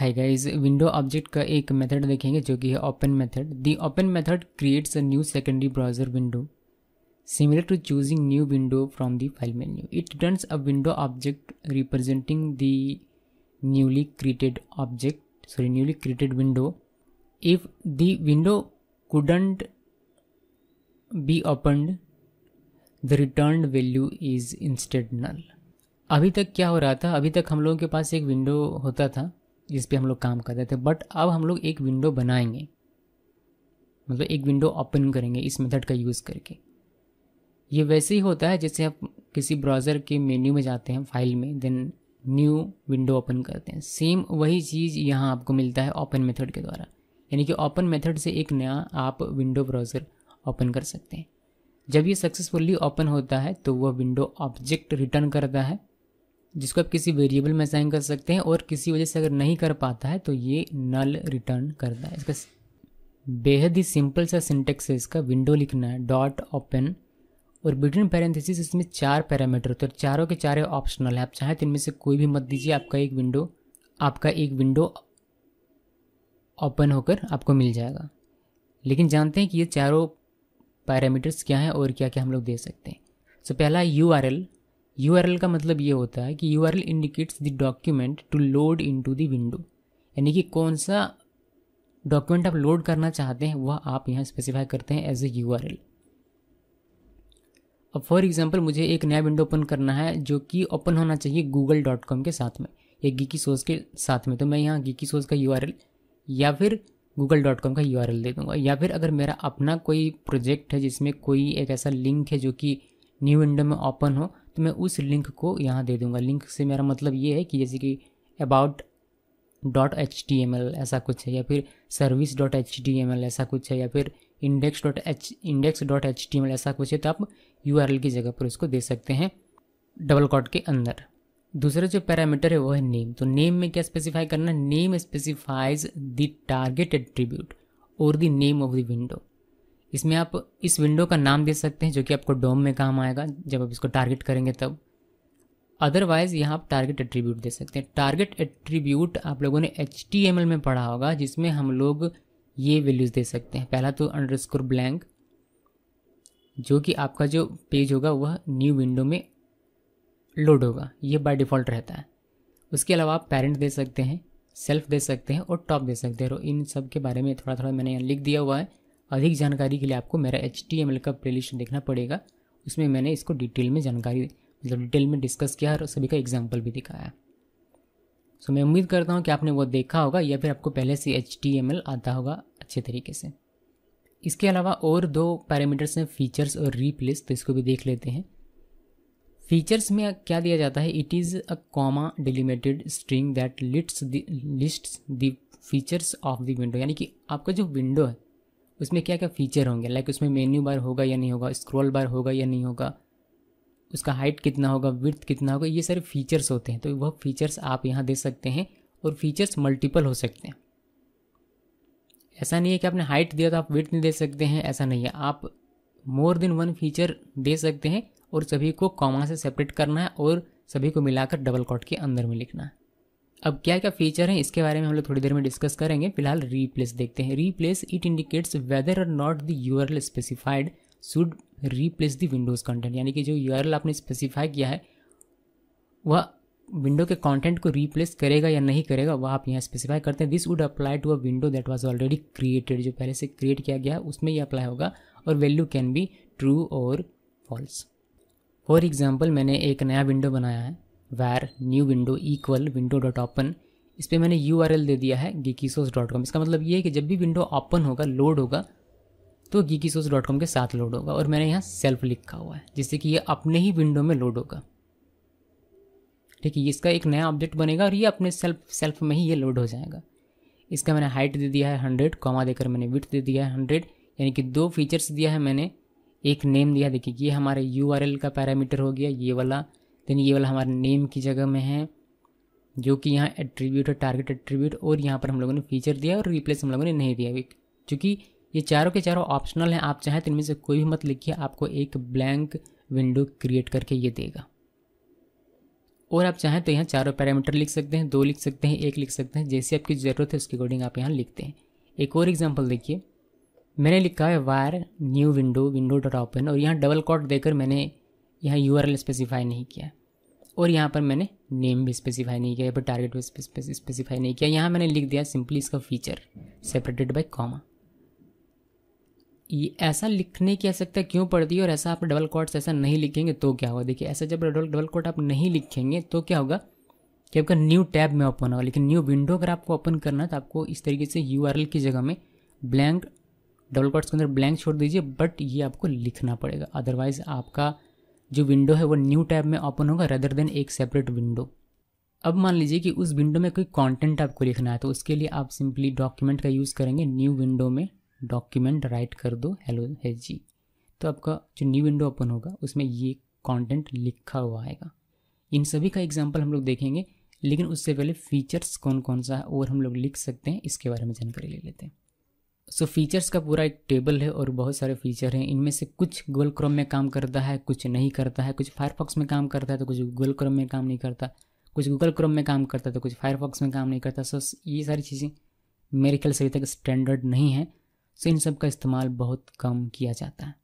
Hi guys, window object का एक method देखेंगे जो कि है open method. The open method creates a new secondary browser window similar to choosing new window from the file menu. It returns a window object representing the newly created window. If the window couldn't be opened, the returned value is instead null। अभी तक क्या हो रहा था, अभी तक हम लोगों के पास एक विंडो होता था जिस पे हम लोग काम करते थे, बट अब हम लोग एक विंडो बनाएंगे, मतलब एक विंडो ओपन करेंगे इस मेथड का यूज़ करके। ये वैसे ही होता है जैसे आप किसी ब्राउज़र के मेन्यू में जाते हैं, फाइल में, देन न्यू विंडो ओपन करते हैं। सेम वही चीज़ यहाँ आपको मिलता है ओपन मेथड के द्वारा, यानी कि ओपन मेथड से एक नया आप विंडो ब्राउज़र ओपन कर सकते हैं। जब ये सक्सेसफुली ओपन होता है तो वह विंडो ऑब्जेक्ट रिटर्न करता है जिसको आप किसी वेरिएबल में असाइन कर सकते हैं, और किसी वजह से अगर नहीं कर पाता है तो ये नल रिटर्न करता है। इसका बेहद ही सिंपल सा सिंटेक्स है इसका। विंडो लिखना है डॉट ओपन, और बिटवीन पैरेंथेसिस इसमें 4 पैरामीटर होते हैं, चारों के चारे ऑप्शनल है। आप चाहे तो इनमें से कोई भी मत दीजिए, आपका एक विंडो ओपन होकर आपको मिल जाएगा। लेकिन जानते हैं कि ये चारों पैरामीटर्स क्या हैं और क्या क्या हम लोग दे सकते हैं। सो पहला URL का मतलब ये होता है कि URL indicates the document to load into the window, यानी कि कौन सा डॉक्यूमेंट आप लोड करना चाहते हैं वह आप यहाँ स्पेसिफाई करते हैं एज ए URL। अब फॉर एग्जांपल मुझे एक नया विंडो ओपन करना है जो कि ओपन होना चाहिए Google.com के साथ में या गीकी शोज़ के साथ में, तो मैं यहाँ गीकी शोज़ का URL या फिर Google.com का URL दे दूँगा। या फिर अगर मेरा अपना कोई प्रोजेक्ट है जिसमें कोई एक ऐसा लिंक है जो कि न्यू विंडो में ओपन हो, तो मैं उस लिंक को यहाँ दे दूँगा। लिंक से मेरा मतलब ये है कि जैसे कि about.html ऐसा कुछ है, या फिर service.html ऐसा कुछ है, या फिर index.html ऐसा कुछ है, तो आप URL की जगह पर उसको दे सकते हैं डबल कोट के अंदर। दूसरा जो पैरामीटर है वो है नेम। तो नेम में क्या स्पेसिफाई करना, name specifies the target attribute और the name of the window. इसमें आप इस विंडो का नाम दे सकते हैं जो कि आपको डोम में काम आएगा जब आप इसको टारगेट करेंगे तब, अदरवाइज यहाँ आप टारगेट एट्रीब्यूट दे सकते हैं। टारगेट एट्रीब्यूट आप लोगों ने HTML में पढ़ा होगा जिसमें हम लोग ये वैल्यूज़ दे सकते हैं। पहला तो अंडरस्कोर ब्लैंक, जो कि आपका जो पेज होगा वह न्यू विंडो में लोड होगा, ये बाय डिफ़ॉल्ट रहता है। उसके अलावा आप पेरेंट दे सकते हैं, सेल्फ दे सकते हैं और टॉप दे सकते हैं। इन सब के बारे में थोड़ा थोड़ा मैंने यहाँ लिख दिया हुआ है। अधिक जानकारी के लिए आपको मेरा HTML का प्लेलिस्ट देखना पड़ेगा, उसमें मैंने इसको डिटेल में जानकारी डिटेल में डिस्कस किया है और सभी का एग्जाम्पल भी दिखाया है। सो मैं उम्मीद करता हूँ कि आपने वो देखा होगा या फिर आपको पहले से HTML आता होगा अच्छे तरीके से। इसके अलावा और 2 पैरामीटर्स हैं, फीचर्स और रीप्लेस, तो इसको भी देख लेते हैं। फीचर्स में क्या दिया जाता है, it is a comma delimited string that lists the features of the window, यानी कि आपका जो विंडो है उसमें क्या क्या फीचर होंगे, लाइक उसमें मेन्यू बार होगा या नहीं होगा, स्क्रॉल बार होगा या नहीं होगा, उसका हाइट कितना होगा, विड्थ कितना होगा, ये सारे फीचर्स होते हैं। तो वह फीचर्स आप यहाँ दे सकते हैं, और फीचर्स मल्टीपल हो सकते हैं। ऐसा नहीं है कि आपने हाइट दिया तो आप विड्थ नहीं दे सकते हैं, ऐसा नहीं है। आप मोर देन 1 फीचर दे सकते हैं और सभी को कॉमा से सेपरेट करना है और सभी को मिलाकर डबल कोट के अंदर में लिखना है। अब क्या क्या फीचर हैं इसके बारे में हम लोग थोड़ी देर में डिस्कस करेंगे। फिलहाल रीप्लेस देखते हैं। Replace it indicates whether or not the URL specified should replace the window's content, यानी कि जो URL आपने स्पेसिफाई किया है वह विंडो के कंटेंट को रीप्लेस करेगा या नहीं करेगा, वह आप यहाँ स्पेसिफाई करते हैं। This would apply to a window that was already created, जो पहले से क्रिएट किया गया है उसमें यह अप्लाई होगा, और वैल्यू कैन बी ट्रू और फॉल्स। फॉर एग्जाम्पल मैंने एक नया विंडो बनाया है, where new window equal window.open, इस पर मैंने URL दे दिया है geekyshows.com। इसका मतलब ये है कि जब भी विंडो ओपन होगा, लोड होगा, तो geekyshows.com के साथ लोड होगा, और मैंने यहाँ सेल्फ लिखा हुआ है जिससे कि ये अपने ही विंडो में लोड होगा। ठीक है, इसका एक नया ऑब्जेक्ट बनेगा और ये अपने सेल्फ में ही ये लोड हो जाएगा। इसका मैंने हाइट दे दिया है 100, कॉमा देकर मैंने विड्थ दे दिया है 100, यानी कि 2 फीचर्स दिया है मैंने, एक नेम दिया। देखिए ये हमारे URL का पैरामीटर हो गया ये वाला, देन ये वाला हमारे नेम की जगह में है जो कि यहाँ एट्रीब्यूट है, टारगेट एट्रीब्यूट, और यहाँ पर हम लोगों ने फीचर दिया और रिप्लेस हम लोगों ने नहीं दिया। क्योंकि ये चारों के चारों ऑप्शनल हैं, आप चाहें तो इनमें से कोई भी मत लिखिए, आपको एक ब्लैंक विंडो क्रिएट करके ये देगा। और आप चाहें तो यहाँ चारों पैरामीटर लिख सकते हैं, 2 लिख सकते हैं, 1 लिख सकते हैं, जैसी आपकी ज़रूरत है उसके अकॉर्डिंग आप यहाँ लिखते हैं। एक और एग्जाम्पल देखिए, मैंने लिखा है वायर न्यू विंडो window.open और यहाँ डबल कोट देकर मैंने यहाँ URL स्पेसिफाई नहीं किया और यहाँ पर मैंने नेम भी स्पेसिफाई नहीं किया, यहाँ पर टारगेट भी स्पेसिफाई नहीं किया। यहाँ मैंने लिख दिया सिंपली इसका फीचर सेपरेटेड बाय कॉमा। ये ऐसा लिखने की आवश्यकता क्यों पड़ती है और ऐसा आप डबल कोट्स ऐसा नहीं लिखेंगे तो क्या होगा? देखिए ऐसा जब डबल कोट आप नहीं लिखेंगे तो क्या होगा कि आपका न्यू टैब में ओपन होगा, लेकिन न्यू विंडो अगर आपको ओपन करना है तो आपको इस तरीके से URL की जगह में ब्लैंक डबल कोट्स के अंदर ब्लैंक छोड़ दीजिए, बट ये आपको लिखना पड़ेगा, अदरवाइज़ आपका जो विंडो है वो न्यू टैब में ओपन होगा रदर देन एक सेपरेट विंडो। अब मान लीजिए कि उस विंडो में कोई कंटेंट आपको लिखना है तो उसके लिए आप सिंपली डॉक्यूमेंट का यूज़ करेंगे, न्यू विंडो में डॉक्यूमेंट राइट कर दो हेलो है जी, तो आपका जो न्यू विंडो ओपन होगा उसमें ये कंटेंट लिखा हुआ आएगा। इन सभी का एग्जाम्पल हम लोग देखेंगे, लेकिन उससे पहले फीचर्स कौन कौन सा है और हम लोग लिख सकते हैं इसके बारे में जानकारी ले लेते हैं। सो फीचर्स का पूरा एक टेबल है और बहुत सारे फीचर हैं, इनमें से कुछ गूगल क्रोम में काम करता है, कुछ नहीं करता है, कुछ फायरफॉक्स में काम करता है तो कुछ गूगल क्रोम में काम नहीं करता, कुछ गूगल क्रोम में काम करता है तो कुछ फायरफॉक्स में काम नहीं करता। सो ये सारी चीज़ें मेरे ख्याल से अभी तक स्टैंडर्ड नहीं है, सो इन सब का इस्तेमाल बहुत कम किया जाता है।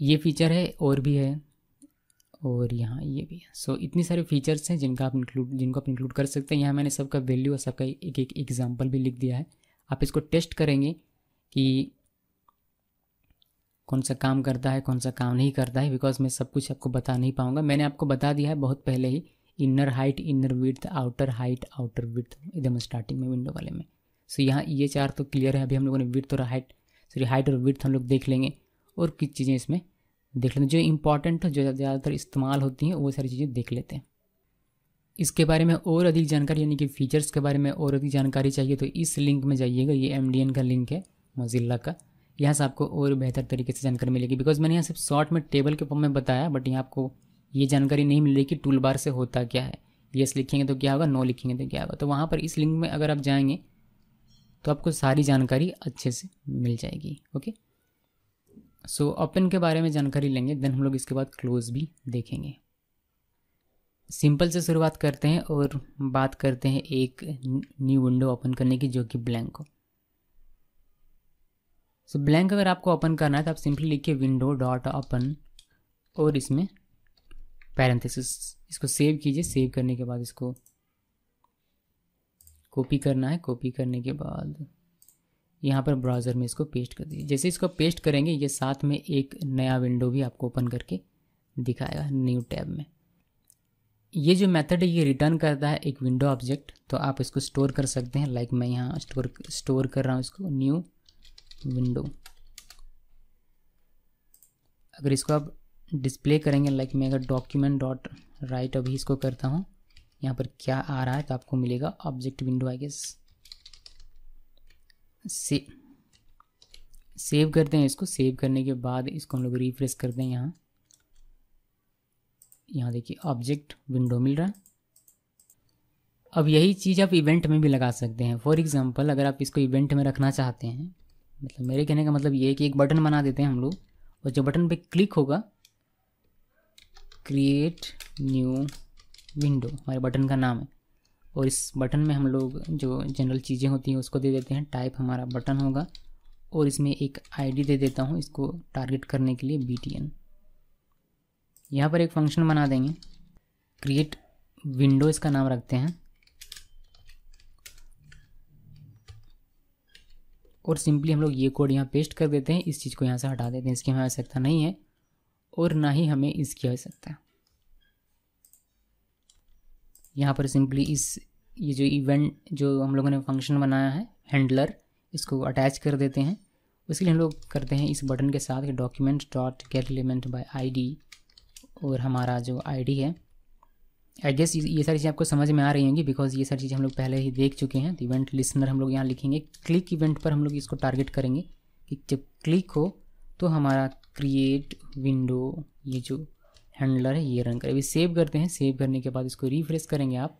ये फीचर है और भी है और यहाँ ये भी है। सो इतनी सारे फीचर्स हैं जिनको आप इंक्लूड कर सकते हैं। यहाँ मैंने सबका वैल्यू और सबका एक एक एग्जाम्पल भी लिख दिया है, आप इसको टेस्ट करेंगे कि कौन सा काम करता है कौन सा काम नहीं करता है, बिकॉज मैं सब कुछ आपको बता नहीं पाऊंगा। मैंने आपको बता दिया है बहुत पहले ही, inner height inner width outer height outer width एकदम स्टार्टिंग में विंडो वाले में। सो यहाँ ये चार तो क्लियर है, अभी हम लोगों ने विड्थ और हाइट सॉरी हाइट और विड्थ हम लोग देख लेंगे और कुछ चीज़ें इसमें देख लेंगे जो इंपॉर्टेंट है, जो ज़्यादातर इस्तेमाल होती हैं वो सारी चीज़ें देख लेते हैं। इसके बारे में और अधिक जानकारी यानी कि फीचर्स के बारे में और अधिक जानकारी चाहिए तो इस लिंक में जाइएगा, ये MDN का लिंक है मोजिला का, यहाँ से आपको और बेहतर तरीके से जानकारी मिलेगी। बिकॉज मैंने यहाँ सिर्फ शॉर्ट में टेबल के फॉर्म में बताया, बट यहाँ आपको ये जानकारी नहीं मिलेगी कि टूल बार से होता क्या है, येस लिखेंगे तो क्या होगा, नो लिखेंगे तो क्या होगा। तो वहाँ पर इस लिंक में अगर आप जाएंगे तो आपको सारी जानकारी अच्छे से मिल जाएगी। ओके, सो ओपन के बारे में जानकारी लेंगे, देन हम लोग इसके बाद क्लोज भी देखेंगे। सिंपल से शुरुआत करते हैं और बात करते हैं एक न्यू विंडो ओपन करने की जो कि ब्लैंक हो। सो ब्लैंक अगर आपको ओपन करना है तो आप सिंपली लिखिए विंडो डॉट ओपन और इसमें पैरेंथेसिस, इसको सेव कीजिए, सेव करने के बाद इसको कॉपी करना है, कॉपी करने के बाद यहाँ पर ब्राउज़र में इसको पेस्ट कर दीजिए। जैसे इसको पेस्ट करेंगे ये साथ में एक नया विंडो भी आपको ओपन करके दिखाएगा न्यू टैब में। ये जो मेथड है ये रिटर्न करता है एक विंडो ऑब्जेक्ट, तो आप इसको स्टोर कर सकते हैं, लाइक मैं यहाँ स्टोर कर रहा हूँ इसको न्यू विंडो। अगर इसको आप डिस्प्ले करेंगे, लाइक मैं अगर डॉक्यूमेंट डॉट राइट अभी इसको करता हूँ, यहाँ पर क्या आ रहा है तो आपको मिलेगा object window I guess. Save करते हैं इसको, सेव करने के बाद इसको हम लोग रिफ्रेश करते हैं। यहाँ देखिए ऑब्जेक्ट विंडो मिल रहा है। अब यही चीज़ आप इवेंट में भी लगा सकते हैं। फॉर एग्जांपल अगर आप इसको इवेंट में रखना चाहते हैं, मतलब मेरे कहने का मतलब ये है कि एक बटन बना देते हैं हम लोग और जो बटन पे क्लिक होगा क्रिएट न्यू विंडो हमारे बटन का नाम है और इस बटन में हम लोग जो जनरल चीज़ें होती हैं उसको दे देते हैं। टाइप हमारा बटन होगा और इसमें एक आईडी दे देता हूँ इसको टारगेट करने के लिए BTN। यहाँ पर एक फंक्शन बना देंगे, क्रिएट विंडो इसका नाम रखते हैं और सिंपली हम लोग ये कोड यहाँ पेस्ट कर देते हैं। इस चीज़ को यहाँ से हटा देते हैं, इसकी हमें आवश्यकता नहीं है और ना ही हमें इसकी आवश्यकता है। यहाँ पर सिंपली ये जो इवेंट जो हम लोगों ने फंक्शन बनाया है हैंडलर, इसको अटैच कर देते हैं। उसके लिए हम लोग करते हैं इस बटन के साथ document dot get element by ID और हमारा जो ID है आई गेस ये सारी चीज़ें आपको समझ में आ रही होंगी बिकॉज ये सारी चीज़ें हम लोग पहले ही देख चुके हैं। तो इवेंट लिसनर हम लोग यहाँ लिखेंगे, क्लिक इवेंट पर हम लोग इसको टारगेट करेंगे कि जब क्लिक हो तो हमारा क्रिएट विंडो ये जो हैंडलर है ये रन करें। अभी सेव करते हैं, सेव करने के बाद इसको रिफ्रेश करेंगे आप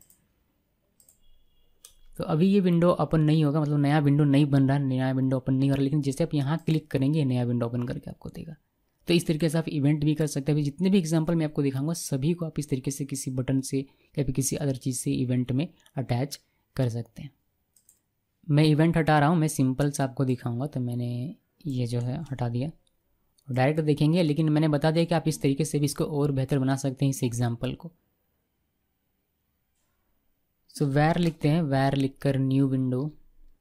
तो अभी ये विंडो ओपन नहीं होगा, मतलब नया विंडो नहीं बन रहा, नया विंडो ओपन नहीं हो रहा, लेकिन जैसे आप यहाँ क्लिक करेंगे नया विंडो ओपन करके आपको देगा। तो इस तरीके से आप इवेंट भी कर सकते हैं। जितने भी एग्जाम्पल मैं आपको दिखाऊंगा सभी को आप इस तरीके से किसी बटन से या फिर किसी अदर चीज़ से इवेंट में अटैच कर सकते हैं। मैं इवेंट हटा रहा हूँ, मैं सिंपल से आपको दिखाऊंगा। तो मैंने ये जो है हटा दिया, डायरेक्ट देखेंगे, लेकिन मैंने बता दिया कि आप इस तरीके से भी इसको और बेहतर बना सकते हैं इस एग्जाम्पल को। सो वैर लिखते हैं, वैर लिखकर न्यू विंडो,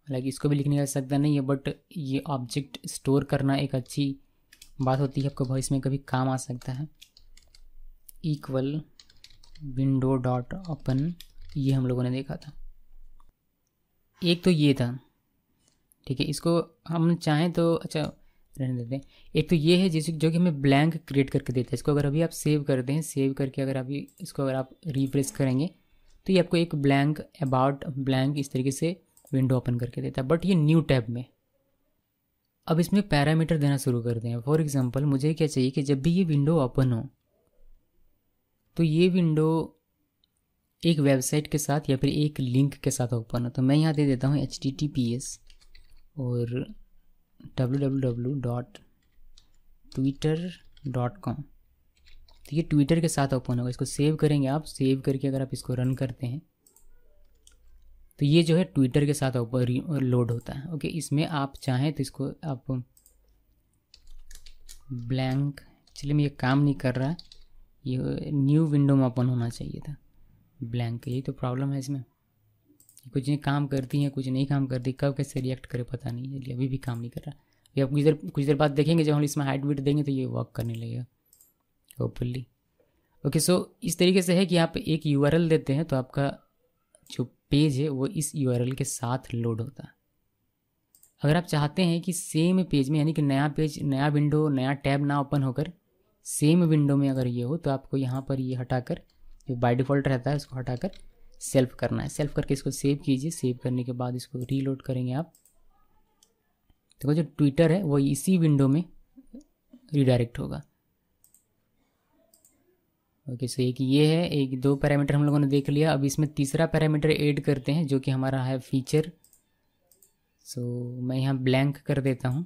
हालांकि इसको भी लिखने का सकता नहीं है, बट ये ऑब्जेक्ट स्टोर करना एक अच्छी बात होती है, आपको भविष्य में कभी काम आ सकता है। इक्वल विंडो डॉट ओपन, ये हम लोगों ने देखा था, एक तो ये था, ठीक है। इसको हम चाहें तो अच्छा रहने देते हैं। एक तो ये है जैसे जो कि हमें ब्लैंक क्रिएट करके देता है। इसको अगर अभी आप सेव करते हैं, सेव करके अगर अभी इसको अगर आप रिफ्रेश करेंगे तो ये आपको एक ब्लैंक, अबाउट ब्लैंक, इस तरीके से विंडो ओपन करके देता है, बट ये न्यू टैब में। अब इसमें पैरामीटर देना शुरू करते हैं। फॉर एग्जांपल मुझे क्या चाहिए कि जब भी ये विंडो ओपन हो तो ये विंडो एक वेबसाइट के साथ या फिर एक लिंक के साथ ओपन हो। तो मैं यहाँ दे देता हूँ https और www.twitter.com। तो ये ट्विटर के साथ ओपन होगा। इसको सेव करेंगे आप, सेव करके अगर आप इसको रन करते हैं तो ये जो है ट्विटर के साथ ओपन लोड होता है। ओके, इसमें आप चाहें तो इसको आप ब्लैंक, चलिए मैं ये काम नहीं कर रहा, ये न्यू विंडो में ओपन होना चाहिए था ब्लैंक, यही तो प्रॉब्लम है इसमें। कुछ नहीं काम करती है, कुछ नहीं काम करती, कब कैसे रिएक्ट करे पता नहीं, चलिए अभी भी काम नहीं कर रहा। ये आप कुछ देर बाद देखेंगे जब हम इसमें हाइट विड्थ देंगे तो ये वर्क करने लगेगा होपफुली। ओके, सो इस तरीके से है कि आप एक यूआरएल देते हैं तो आपका जो पेज है वो इस यूआरएल के साथ लोड होता है। अगर आप चाहते हैं कि सेम पेज में, यानी कि नया पेज, नया विंडो, नया टैब ना ओपन होकर सेम विंडो में अगर ये हो, तो आपको यहाँ पर ये हटाकर जो बाय डिफ़ॉल्ट रहता है उसको हटाकर सेल्फ करना है। सेल्फ करके इसको सेव कीजिए, सेव करने के बाद इसको रीलोड करेंगे आप, तो जो ट्विटर है वो इसी विंडो में रिडायरेक्ट होगा। ओके, सो एक ये है, एक दो पैरामीटर हम लोगों ने देख लिया। अब इसमें तीसरा पैरामीटर ऐड करते हैं जो कि हमारा है फीचर। सो मैं यहाँ ब्लैंक कर देता हूँ,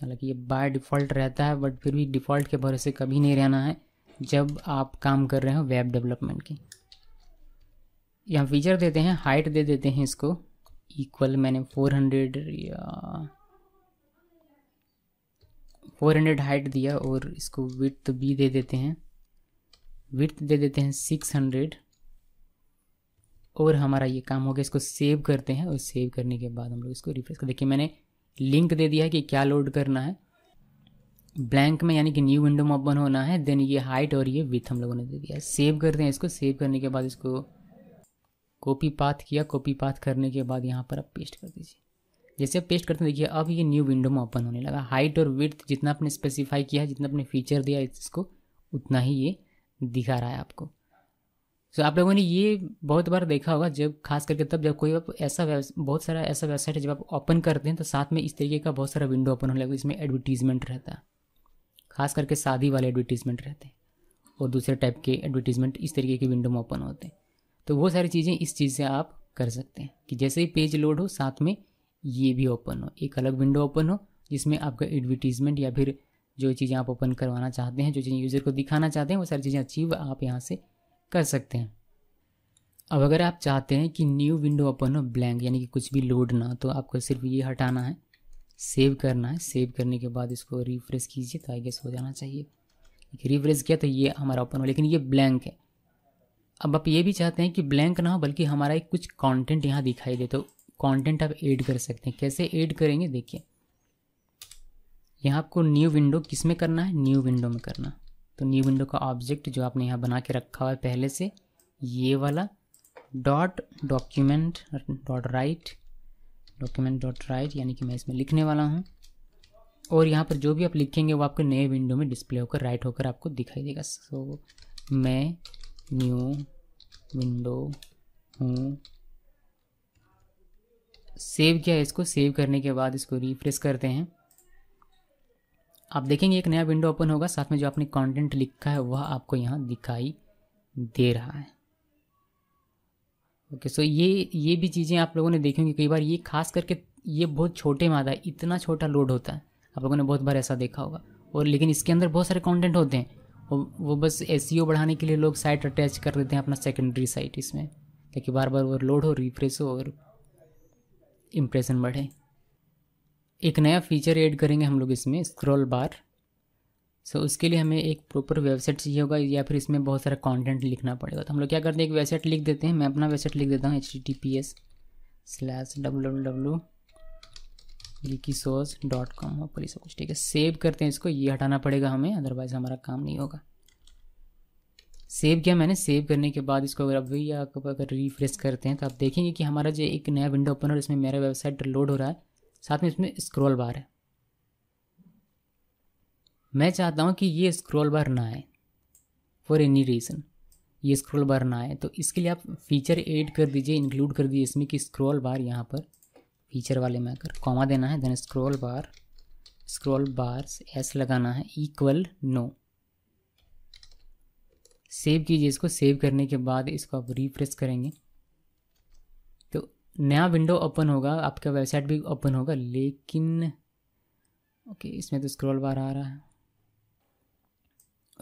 हालांकि ये बाय डिफ़ॉल्ट रहता है बट फिर भी डिफ़ॉल्ट के भरोसे कभी नहीं रहना है जब आप काम कर रहे हो वेब डेवलपमेंट की। यहाँ फीचर देते हैं, हाइट दे देते हैं इसको इक्वल, मैंने 400 या 400 हाइट दिया, और इसको विड्थ भी दे देते हैं, विड्थ दे देते हैं 600, और हमारा ये काम हो गया। इसको सेव करते हैं और सेव करने के बाद हम लोग इसको रिफ्रेश कर, देखिए मैंने लिंक दे दिया है कि क्या लोड करना है, ब्लैंक में यानी कि न्यू विंडो में ओपन होना है, देन ये हाइट और ये विड्थ हम लोगों ने दे दिया है। सेव करते हैं इसको, सेव करने के बाद इसको कॉपी पाथ किया, कॉपी पाथ करने के बाद यहाँ पर आप पेस्ट कर दीजिए। जैसे आप पेस्ट करते हैं देखिए अब ये न्यू विंडो में ओपन होने लगा। हाइट और विड्थ जितना आपने स्पेसिफाई किया है, जितना आपने फीचर दिया है, इसको उतना ही ये दिखा रहा है आपको। तो आप लोगों ने ये बहुत बार देखा होगा, जब खास करके तब जब कोई ऐसा बहुत सारा ऐसा वेबसाइट है जब आप ओपन करते हैं तो साथ में इस तरीके का बहुत सारा विंडो ओपन होने लगता है, इसमें एडवर्टीजमेंट रहता है, खास करके शादी वाले एडवर्टीजमेंट रहते हैं और दूसरे टाइप के एडवर्टीजमेंट इस तरीके के विंडो में ओपन होते हैं। तो वो सारी चीज़ें इस चीज़ से आप कर सकते हैं कि जैसे ही पेज लोड हो साथ में ये भी ओपन हो, एक अलग विंडो ओपन हो जिसमें आपका एडवर्टीजमेंट या फिर जो चीज़ें आप ओपन करवाना चाहते हैं, जो चीज़ें यूज़र को दिखाना चाहते हैं, वो सारी चीज़ें अचीव आप यहाँ से कर सकते हैं। अब अगर आप चाहते हैं कि न्यू विंडो ओपन हो ब्लैंक, यानी कि कुछ भी लोड ना, तो आपको सिर्फ ये हटाना है, सेव करना है, सेव करने के बाद इसको रिफ्रेश कीजिए तो आई गेस हो जाना चाहिए। रिफ्रेश किया तो ये हमारा ओपन हो, लेकिन ये ब्लैंक है। अब आप ये भी चाहते हैं कि ब्लैंक ना हो बल्कि हमारा एक कुछ कंटेंट यहाँ दिखाई दे, तो कंटेंट आप ऐड कर सकते हैं। कैसे ऐड करेंगे देखिए, यहाँ आपको न्यू विंडो किस में करना है, न्यू विंडो में करना, तो न्यू विंडो का ऑब्जेक्ट जो आपने यहाँ बना के रखा हुआ है पहले से, ये वाला dot document dot write, document dot write, यानी कि मैं इसमें लिखने वाला हूँ, और यहाँ पर जो भी आप लिखेंगे वो आपके नए विंडो में डिस्प्ले होकर राइट होकर आपको दिखाई देगा। सो मैं न्यू विंडो हूँ, सेव किया इसको, सेव करने के बाद इसको रिफ्रेश करते हैं, आप देखेंगे एक नया विंडो ओपन होगा, साथ में जो आपने कंटेंट लिखा है वह आपको यहाँ दिखाई दे रहा है। ओके, सो ये भी चीज़ें आप लोगों ने देखी होंगी कई बार, ये खास करके ये बहुत छोटे में आता है, इतना छोटा लोड होता है आप लोगों ने बहुत बार ऐसा देखा होगा। और लेकिन इसके अंदर बहुत सारे कंटेंट होते हैं, वो बस एसईओ बढ़ाने के लिए लोग साइट अटैच कर देते हैं अपना सेकेंडरी साइट इसमें, ताकि बार बार वो लोड हो, रिफ्रेश हो और इम्प्रेशन बढ़े। एक नया फीचर ऐड करेंगे हम लोग इसमें, स्क्रॉल बार। सो उसके लिए हमें एक प्रॉपर वेबसाइट चाहिए होगा या फिर इसमें बहुत सारा कंटेंट लिखना पड़ेगा। तो हम लोग क्या करते हैं, एक वेबसाइट लिख देते हैं। मैं अपना वेबसाइट लिख देता हूँ https://www.geekyshows.com ऊपर सब कुछ, ठीक है। सेव करते हैं इसको, ये हटाना पड़ेगा हमें, अदरवाइज हमारा काम नहीं होगा। सेव किया मैंने, सेव करने के बाद इसको अगर अभी अगर रिफ्रेश करते हैं तो आप देखेंगे कि हमारा जो एक नया विंडो ओपन हो रहा है, इसमें मेरा वेबसाइट लोड हो रहा है, साथ में इसमें स्क्रॉल बार है। मैं चाहता हूं कि ये स्क्रॉल बार ना आए, फॉर एनी रीज़न ये स्क्रॉल बार ना आए। तो इसके लिए आप फीचर ऐड कर दीजिए, इंक्लूड कर दीजिए इसमें कि स्क्रॉल बार, यहाँ पर फीचर वाले में आकर कॉमा देना है, देन स्क्रॉल बार एस लगाना है इक्वल नो। सेव कीजिए इसको। सेव करने के बाद इसको आप रिफ्रेश करेंगे तो नया विंडो ओपन होगा, आपका वेबसाइट भी ओपन होगा। लेकिन ओके, इसमें तो स्क्रॉल बार आ रहा है।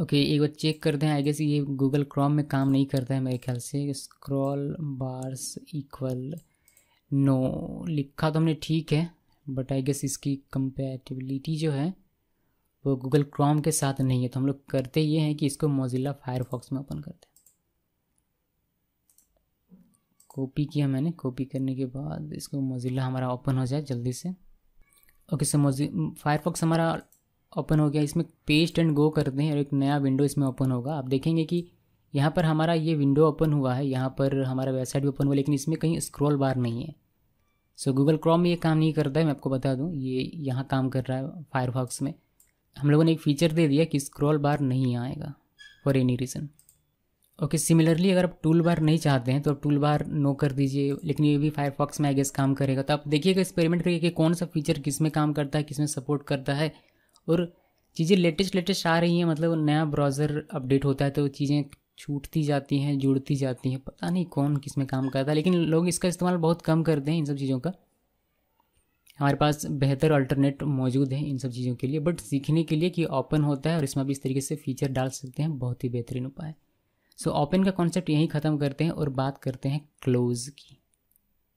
ओके, एक बार चेक करते हैं। आई गेस ये गूगल क्रोम में काम नहीं करता है मेरे ख्याल से। स्क्रॉल बार्स इक्वल नो लिखा तो हमने ठीक है, बट आई गेस इसकी कंपैटिबिलिटी जो है वो गूगल क्रोम के साथ नहीं है। तो हम लोग करते ये हैं कि इसको मोजिला फायरफॉक्स में ओपन करते हैं। कॉपी किया मैंने, कॉपी करने के बाद इसको मोजिला हमारा ओपन हो जाए जल्दी से। ओके सर, फायरफॉक्स हमारा ओपन हो गया। इसमें पेस्ट एंड गो करते हैं और एक नया विंडो इसमें ओपन होगा। आप देखेंगे कि यहाँ पर हमारा ये विंडो ओपन हुआ है, यहाँ पर हमारा वेबसाइट भी ओपन हुआ, लेकिन इसमें कहीं स्क्रॉल बार नहीं है। सो गूगल क्रोम में ये काम नहीं करता है, मैं आपको बता दूँ। ये यहाँ काम कर रहा है फायरफॉक्स में। हम लोगों ने एक फीचर दे दिया कि स्क्रॉल बार नहीं आएगा for any reason. Okay, similarly अगर आप टूल बार नहीं चाहते हैं तो आप टूल बार नो कर दीजिए, लेकिन ये भी फायरफॉक्स में आई गेस काम करेगा। तो आप देखिएगा, एक्सपेरिमेंट करिए कि कौन सा फीचर किस में काम करता है, किस में सपोर्ट करता है। और चीज़ें लेटेस्ट आ रही हैं, मतलब नया ब्राउज़र अपडेट होता है तो चीज़ें छूटती जाती हैं, जुड़ती जाती हैं। पता नहीं कौन किस में काम करता है, लेकिन लोग इसका इस्तेमाल बहुत कम करते हैं इन सब चीज़ों का। हमारे पास बेहतर अल्टरनेट मौजूद है इन सब चीज़ों के लिए, बट सीखने के लिए कि ओपन होता है और इसमें भी इस तरीके से फीचर डाल सकते हैं, बहुत ही बेहतरीन उपाय। सो ओपन का कॉन्सेप्ट यहीं ख़त्म करते हैं और बात करते हैं क्लोज की।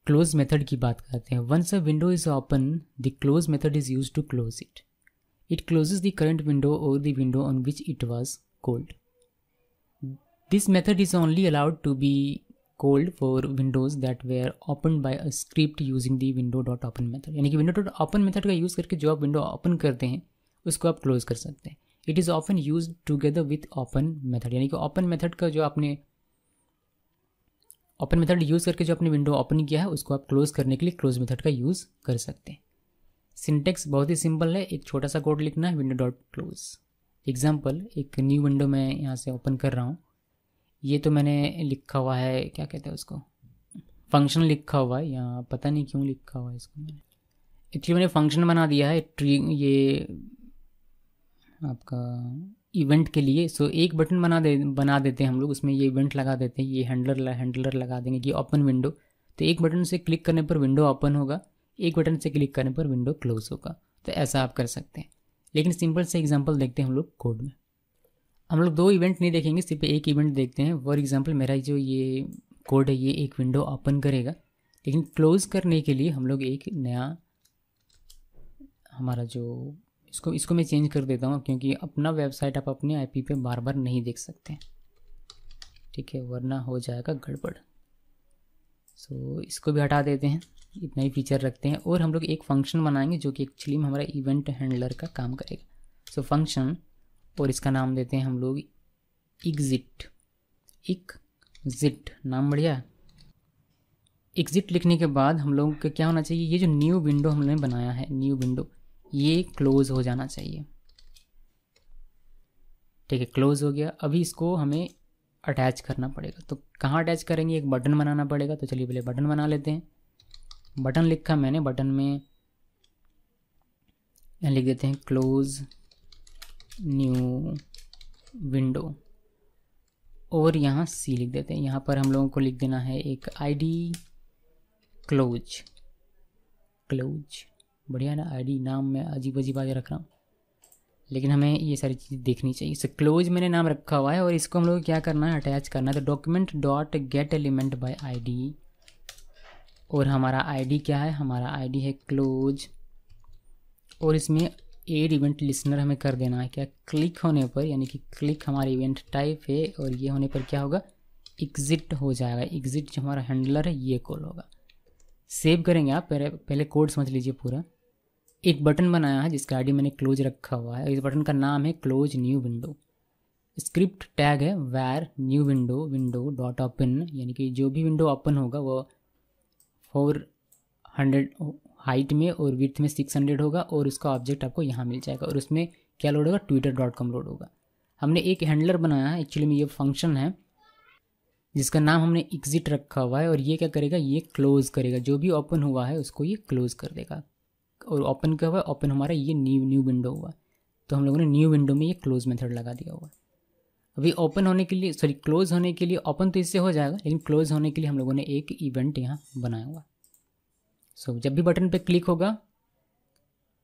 क्लोज मेथड की बात करते हैं। Once a window is open, the close method is use to close it. It closes the current window or the window on which it was called. This method is only allowed to be called for windows that were opened by a script using the window.open method. यानी कि window.open method का use करके जो आप window open करते हैं उसको आप क्लोज कर सकते हैं। It is often used together with open method. यानी कि open method यूज़ करके जो आपने विंडो ओपन किया है उसको आप क्लोज करने के लिए क्लोज मेथड का यूज़ कर सकते हैं। सिंटेक्स बहुत ही सिंपल है, एक छोटा सा कोड लिखना है, विंडो डॉट क्लोज। एग्जाम्पल, एक न्यू विंडो मैं यहाँ से ओपन कर रहा हूँ। ये तो मैंने लिखा हुआ है, क्या कहते हैं उसको, फंक्शन लिखा हुआ है यहाँ, पता नहीं क्यों लिखा हुआ है इसको मैंने। एक्चुअली मैंने फंक्शन बना दिया है ट्री, ये आपका इवेंट के लिए। सो एक बटन बना देते हैं हम लोग, उसमें ये इवेंट लगा देते हैं, ये हैंडलर लगा देंगे कि ओपन विंडो। तो एक बटन से क्लिक करने पर विंडो ओपन होगा, एक बटन से क्लिक करने पर विंडो क्लोज होगा। तो ऐसा आप कर सकते हैं। लेकिन सिंपल से एग्जांपल देखते हैं हम लोग कोड में। हम लोग दो इवेंट नहीं देखेंगे, सिर्फ एक इवेंट देखते हैं। फॉर एग्जांपल, मेरा जो ये कोड है ये एक विंडो ओपन करेगा, लेकिन क्लोज करने के लिए हम लोग एक नया हमारा जो इसको मैं चेंज कर देता हूँ, क्योंकि अपना वेबसाइट आप अपने IP पे बार बार नहीं देख सकते, ठीक है, वरना हो जाएगा गड़बड़। सो इसको भी हटा देते हैं, इतना ही फीचर रखते हैं। और हम लोग एक फंक्शन बनाएंगे जो कि एक्चुअली में हमारा इवेंट हैंडलर का काम करेगा। सो फंक्शन, और इसका नाम देते हैं हम लोग एग्जिट। नाम बढ़िया। एग्जिट लिखने के बाद हम लोगों को क्या होना चाहिए, ये जो न्यू विंडो हमने बनाया है, न्यू विंडो, ये क्लोज हो जाना चाहिए, ठीक है। क्लोज हो गया। अभी इसको हमें अटैच करना पड़ेगा। तो कहाँ अटैच करेंगे, एक बटन बनाना पड़ेगा। तो चलिए पहले बटन बना लेते हैं। बटन लिखा मैंने, बटन में लिख देते हैं क्लोज न्यू विंडो, और यहाँ C लिख देते हैं। यहाँ पर हम लोगों को लिख देना है एक ID क्लोज बढ़िया ना। आईडी नाम मैं अजीब अजीब आगे रख रहा हूँ, लेकिन हमें ये सारी चीज़ देखनी चाहिए। सो क्लोज मैंने नाम रखा हुआ है और इसको हम लोग क्या करना है, अटैच करना है। तो document dot get element by ID, और हमारा आईडी क्या है, हमारा आईडी है क्लोज, और इसमें एड इवेंट लिसनर हमें कर देना है क्या, क्लिक होने पर, यानी कि क्लिक हमारा इवेंट टाइप है, और ये होने पर क्या होगा, एग्जिट हो जाएगा। एग्जिट जो हमारा हैंडलर है ये कॉल होगा। सेव करेंगे आप, पहले कोड समझ लीजिए पूरा। एक बटन बनाया है जिसका आईडी मैंने क्लोज रखा हुआ है, इस बटन का नाम है close new window. Script tag है var new window window dot open, यानी कि जो भी विंडो ओपन होगा वो 400 हाइट में और विड्थ में 600 होगा, और उसका ऑब्जेक्ट आपको यहाँ मिल जाएगा। और उसमें क्या लोड होगा, twitter.com लोड होगा। हमने एक हैंडलर बनाया है, एक्चुअली में ये फंक्शन है जिसका नाम हमने एग्जिट रखा हुआ है, और ये क्या करेगा, ये क्लोज करेगा, जो भी ओपन हुआ है उसको ये क्लोज कर देगा। और ओपन क्या हुआ, ओपन हमारा ये न्यू विंडो हुआ, तो हम लोगों ने न्यू विंडो में ये क्लोज मेथड लगा दिया हुआ। अभी ओपन होने के लिए, सॉरी क्लोज होने के लिए, ओपन तो इससे हो जाएगा, लेकिन क्लोज होने के लिए हम लोगों ने एक इवेंट यहाँ बनाया हुआ। सो जब भी बटन पे क्लिक होगा,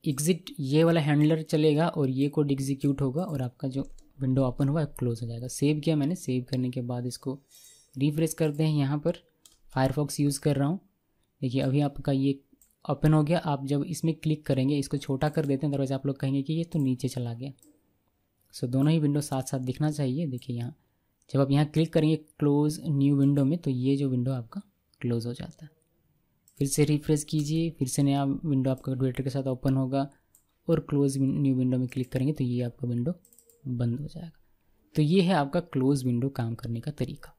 एग्जिट ये वाला हैंडलर चलेगा और ये कोड एग्जीक्यूट होगा, और आपका जो विंडो ओपन हुआ है क्लोज हो जाएगा। सेव किया मैंने, सेव करने के बाद इसको रिफ्रेश करते हैं। यहाँ पर फायरफॉक्स यूज़ कर रहा हूँ, देखिए अभी आपका ये ओपन हो गया। आप जब इसमें क्लिक करेंगे, इसको छोटा कर देते हैं, अदरवाइज आप लोग कहेंगे कि ये तो नीचे चला गया। सो दोनों ही विंडो साथ साथ दिखना चाहिए। देखिए यहाँ जब आप यहाँ क्लिक करेंगे क्लोज न्यू विंडो में, तो ये जो विंडो आपका क्लोज हो जाता है। फिर से रिफ्रेश कीजिए, फिर से नया विंडो आपका ट्विटर के साथ ओपन होगा, और क्लोज न्यू विंडो में क्लिक करेंगे तो ये आपका विंडो बंद हो जाएगा। तो ये है आपका क्लोज विंडो काम करने का तरीका।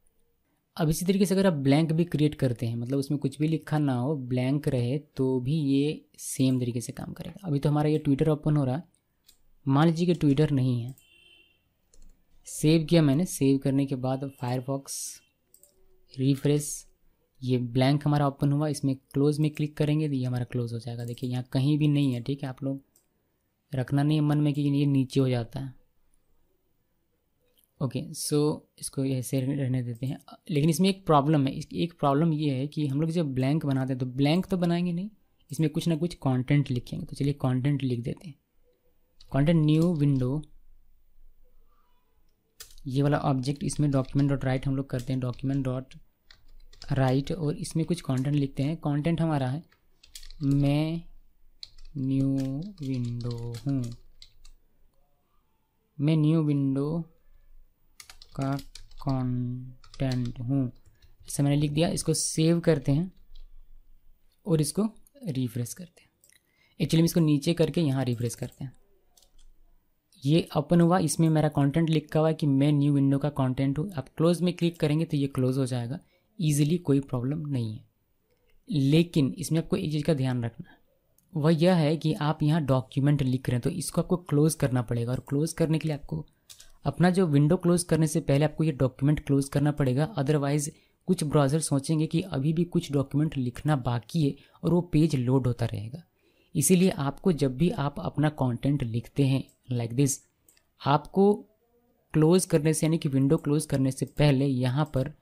अब इसी तरीके से अगर आप ब्लैंक भी क्रिएट करते हैं, मतलब उसमें कुछ भी लिखा ना हो, ब्लैंक रहे, तो भी ये सेम तरीके से काम करेगा। अभी तो हमारा ये ट्विटर ओपन हो रहा है, मान लीजिए कि ट्विटर नहीं है। सेव किया मैंने, सेव करने के बाद फायरफॉक्स रिफ्रेश, ये ब्लैंक हमारा ओपन हुआ। इसमें क्लोज में क्लिक करेंगे तो ये हमारा क्लोज हो जाएगा। देखिए यहाँ कहीं भी नहीं है, ठीक है, आप लोग रखना नहीं है मन में कि ये नीचे हो जाता है। ओके सो इसको ऐसे रहने देते हैं। लेकिन इसमें एक प्रॉब्लम है, एक प्रॉब्लम ये है कि हम लोग जब ब्लैंक बनाते हैं तो ब्लैंक तो बनाएंगे नहीं, इसमें कुछ ना कुछ कॉन्टेंट लिखेंगे। तो चलिए कॉन्टेंट लिख देते हैं। कॉन्टेंट न्यू विंडो, ये वाला ऑब्जेक्ट, इसमें डॉक्यूमेंट डॉट राइट हम लोग करते हैं, डॉक्यूमेंट डॉट राइट, और इसमें कुछ कंटेंट लिखते हैं। कंटेंट हमारा है मैं न्यू विंडो हूँ, मैं न्यू विंडो का कंटेंट हूँ, ऐसा मैंने लिख दिया। इसको सेव करते हैं और इसको रिफ्रेश करते हैं। एक्चुअली इसको नीचे करके यहाँ रिफ्रेश करते हैं। ये ओपन हुआ, इसमें मेरा कंटेंट लिखा हुआ है कि मैं न्यू विंडो का कंटेंट हूँ। आप क्लोज में क्लिक करेंगे तो ये क्लोज हो जाएगा, ईजिली कोई प्रॉब्लम नहीं है। लेकिन इसमें आपको एक चीज़ का ध्यान रखना है, वह यह है कि आप यहाँ डॉक्यूमेंट लिख रहे हैं तो इसको आपको क्लोज़ करना पड़ेगा। और क्लोज़ करने के लिए आपको अपना जो विंडो क्लोज़ करने से पहले आपको ये डॉक्यूमेंट क्लोज़ करना पड़ेगा। अदरवाइज़ कुछ ब्राउज़र सोचेंगे कि अभी भी कुछ डॉक्यूमेंट लिखना बाकी है और वो पेज लोड होता रहेगा। इसीलिए आपको जब भी आप अपना कॉन्टेंट लिखते हैं लाइक दिस, आपको क्लोज़ करने से, यानी कि विंडो क्लोज़ करने से पहले यहाँ पर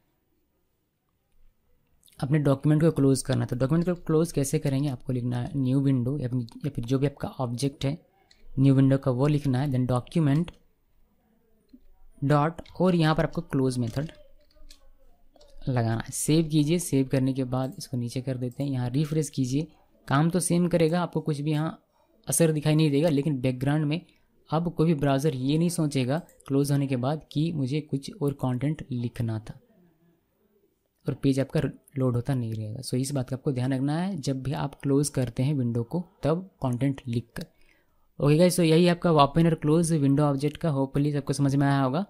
अपने डॉक्यूमेंट को क्लोज़ करना। तो डॉक्यूमेंट को क्लोज़ कैसे करेंगे, आपको लिखना है न्यू विंडो, या फिर जो भी आपका ऑब्जेक्ट है न्यू विंडो का वो लिखना है, देन डॉक्यूमेंट डॉट, और यहाँ पर आपको क्लोज़ मेथड लगाना है। सेव कीजिए, सेव करने के बाद इसको नीचे कर देते हैं, यहाँ रिफ्रेश कीजिए। काम तो सेम करेगा, आपको कुछ भी यहाँ असर दिखाई नहीं देगा, लेकिन बैकग्राउंड में अब कोई भी ब्राउज़र ये नहीं सोचेगा क्लोज़ होने के बाद कि मुझे कुछ और कॉन्टेंट लिखना था, और पेज आपका लोड होता नहीं रहेगा। सो इस बात का आपको ध्यान रखना है जब भी आप क्लोज़ करते हैं विंडो को, तब कंटेंट लिख कर। ओके गाइस, सो यही आपका ओपन और क्लोज विंडो ऑब्जेक्ट का होपफुली सबको समझ में आया होगा।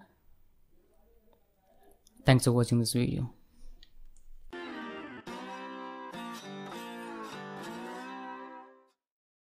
Thanks for watching this video.